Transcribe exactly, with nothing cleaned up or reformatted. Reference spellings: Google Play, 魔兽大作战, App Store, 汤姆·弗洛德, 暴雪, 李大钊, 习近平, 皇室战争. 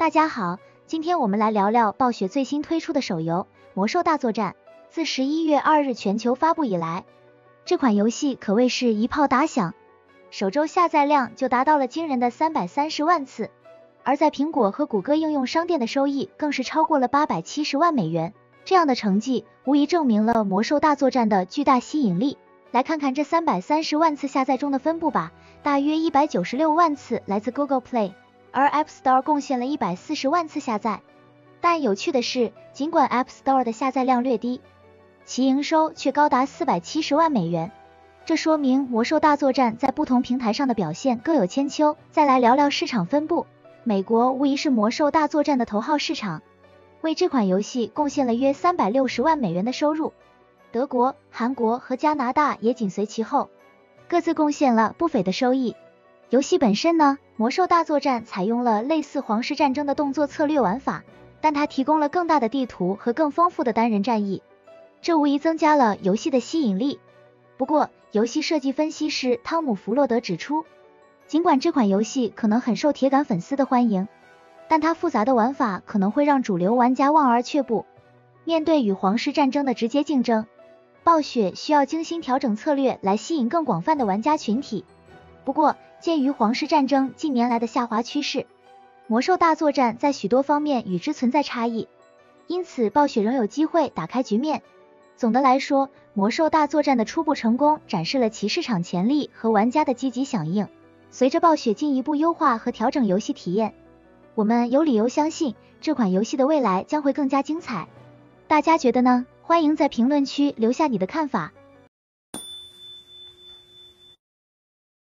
大家好，今天我们来聊聊暴雪最新推出的手游《魔兽大作战》。自十一月二日全球发布以来，这款游戏可谓是一炮打响，首周下载量就达到了惊人的三百三十万次，而在苹果和谷歌应用商店的收益更是超过了八百七十万美元。这样的成绩无疑证明了《魔兽大作战》的巨大吸引力。来看看这三百三十万次下载中的分布吧，大约一百九十六万次来自 Google Play。 而 App Store 贡献了一百四十万次下载，但有趣的是，尽管 App Store 的下载量略低，其营收却高达四百七十万美元。这说明《魔兽大作战》在不同平台上的表现各有千秋。再来聊聊市场分布，美国无疑是《魔兽大作战》的头号市场，为这款游戏贡献了约三百六十万美元的收入。德国、韩国和加拿大也紧随其后，各自贡献了不菲的收益。游戏本身呢，魔兽大作战采用了类似皇室战争的动作策略玩法，但它提供了更大的地图和更丰富的单人战役，这无疑增加了游戏的吸引力。不过，游戏设计分析师汤姆·弗洛德指出，尽管这款游戏可能很受铁杆粉丝的欢迎，但它复杂的玩法可能会让主流玩家望而却步。面对与皇室战争的直接竞争，暴雪需要精心调整策略来吸引更广泛的玩家群体。不过，鉴于皇室战争近年来的下滑趋势，魔兽大作战在许多方面与之存在差异，因此暴雪仍有机会打开局面。总的来说，魔兽大作战的初步成功展示了其市场潜力和玩家的积极响应。随着暴雪进一步优化和调整游戏体验，我们有理由相信这款游戏的未来将会更加精彩。大家觉得呢？欢迎在评论区留下你的看法。